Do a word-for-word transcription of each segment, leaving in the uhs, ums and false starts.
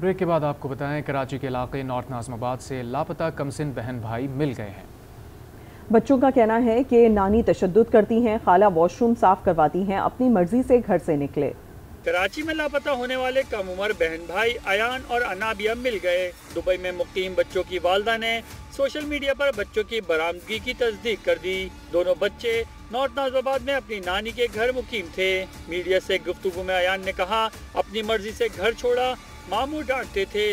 Break के बाद आपको बताएं, कराची के इलाके नॉर्थ नाजिमाबाद से लापता कमसिन बहन भाई मिल गए हैं। बच्चों का कहना है कि नानी तशद्दुद करती हैं, खाला वॉशरूम साफ करवाती हैं, अपनी मर्जी से घर से निकले। कराची में लापता होने वाले कम उम्र बहन भाई अयान और अनाबिया मिल गए। दुबई में मुकीम बच्चों की वालदा ने सोशल मीडिया पर बच्चों की बरामदगी की तस्दीक कर दी। दोनों बच्चे नॉर्थ नाजिमाबाद में अपनी नानी के घर मुकीम थे। मीडिया से गुफ्तगू में अयान ने कहा, अपनी मर्जी से घर छोड़ा, मामू डांटते थे।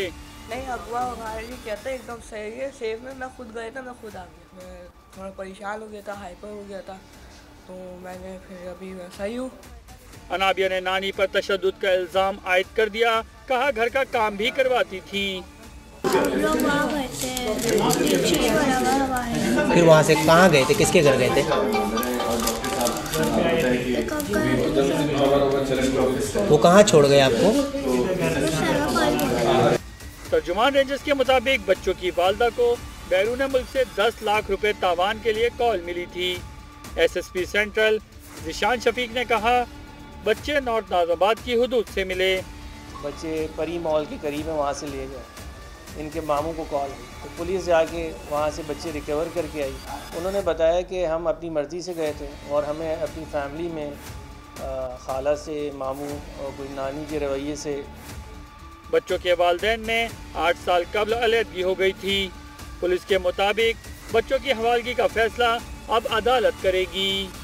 नहीं, अगवा हमारे लिए क्या था, एकदम सही है, सेफ में। मैं खुद गया था, मैं खुद आ गया। मैं थोड़ा परेशान हो गया था, हाइपर हो गया था, तो मैंने फिर अभी वैसा ही हूँ। अनाबिया ने नानी पर तशद्दुद का इल्ज़ाम आयद कर दिया, कहा घर का काम भी करवाती थी। फिर वहाँ से कहाँ गए थे, किसके घर गए थे, वो कहाँ छोड़ गए आपको? तर्जुमान रेंजर्स के मुताबिक बच्चों की वालदा को बैरून मुल्क से दस लाख रुपए तावान के लिए कॉल मिली थी। एसएसपी सेंट्रल रिशान शफीक ने कहा, बच्चे नॉर्थ नाजिमाबाद की हदूद से मिले। बच्चे परी मॉल के करीब है, वहाँ से लिए गए। इनके मामू को कॉल आई तो पुलिस जाके वहाँ से बच्चे रिकवर करके आई। उन्होंने बताया कि हम अपनी मर्जी से गए थे और हमें अपनी फैमिली में खाला से, मामू और कोई नानी के रवैये से। बच्चों के वालदेन में आठ साल कबल अलहदगी हो गई थी। पुलिस के मुताबिक बच्चों की हवालगी का फैसला अब अदालत करेगी।